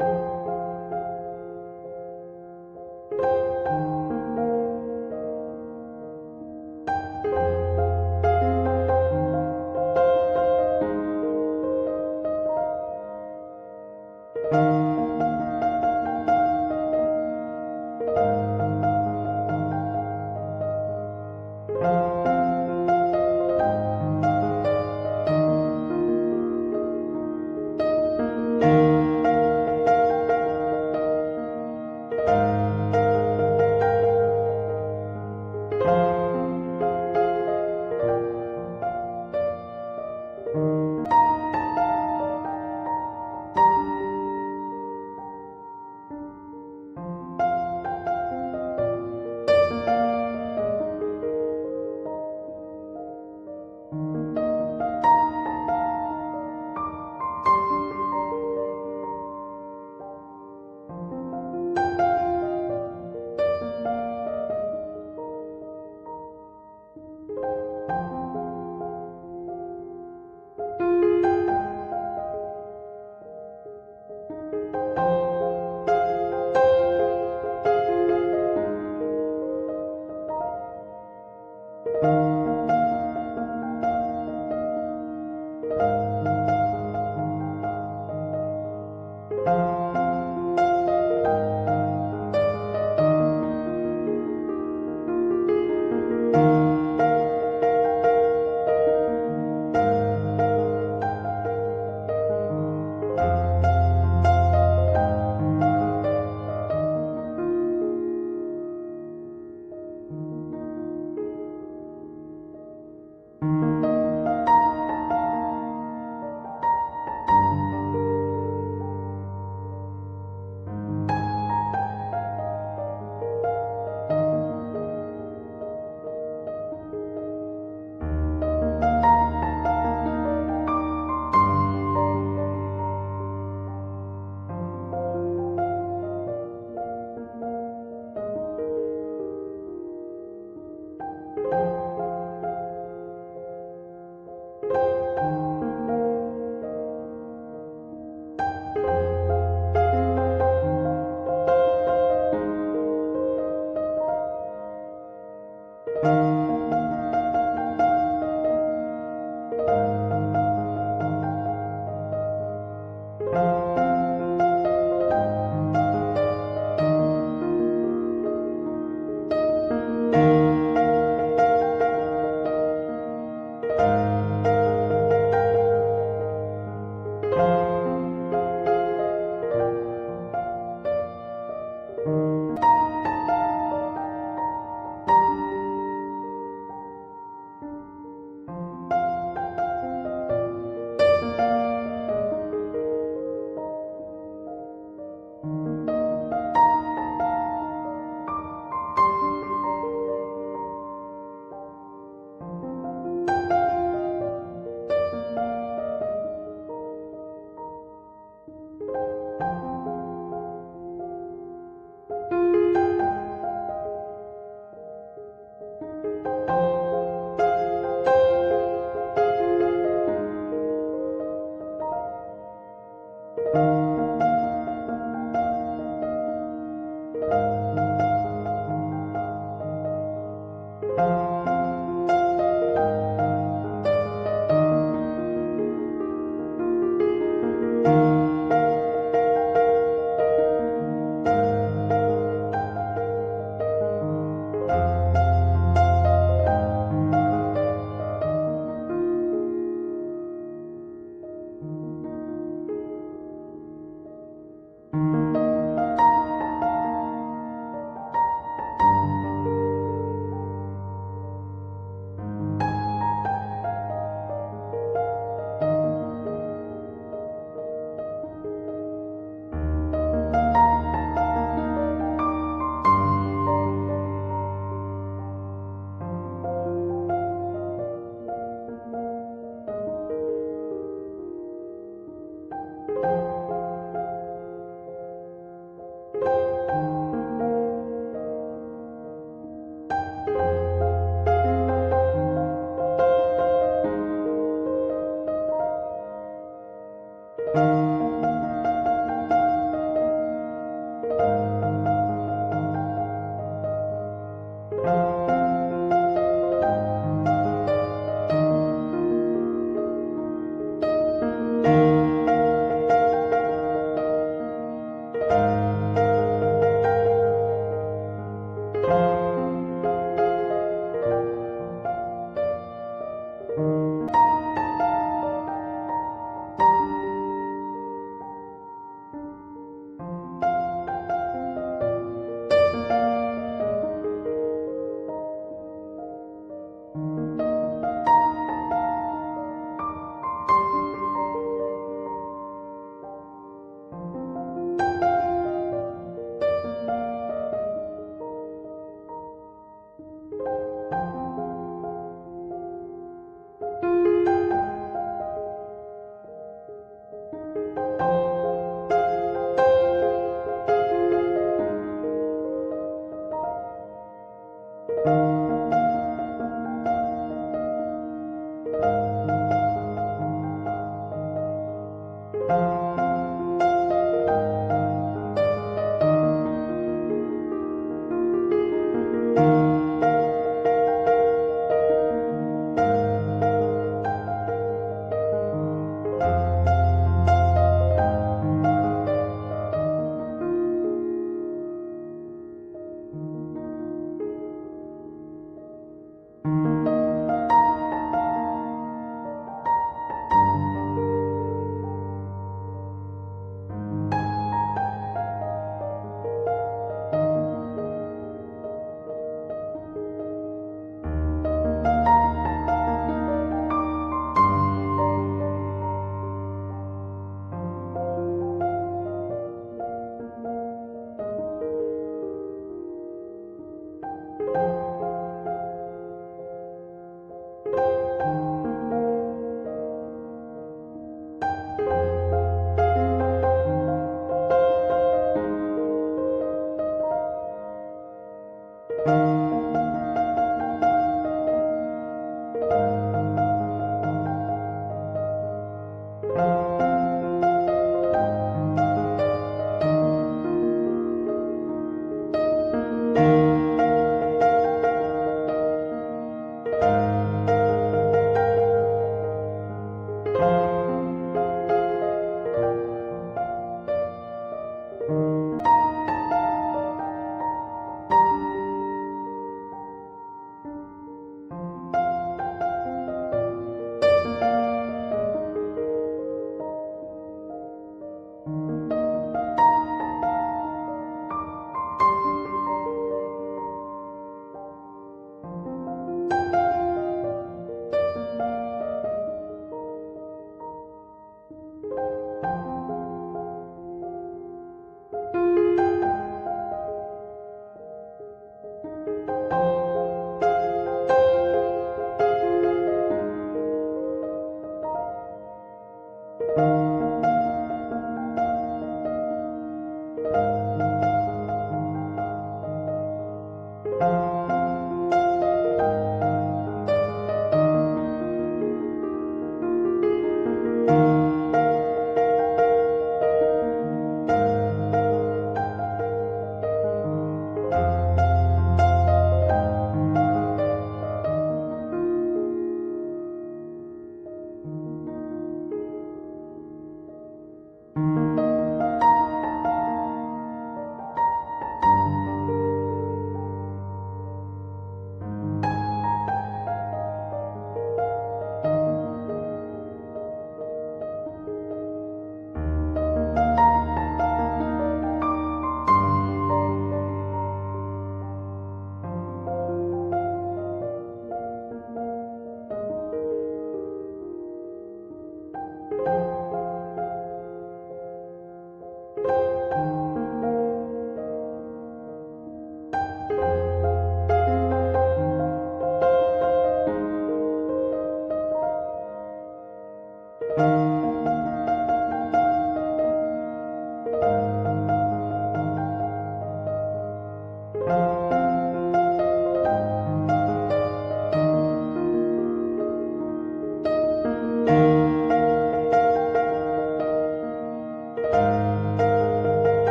You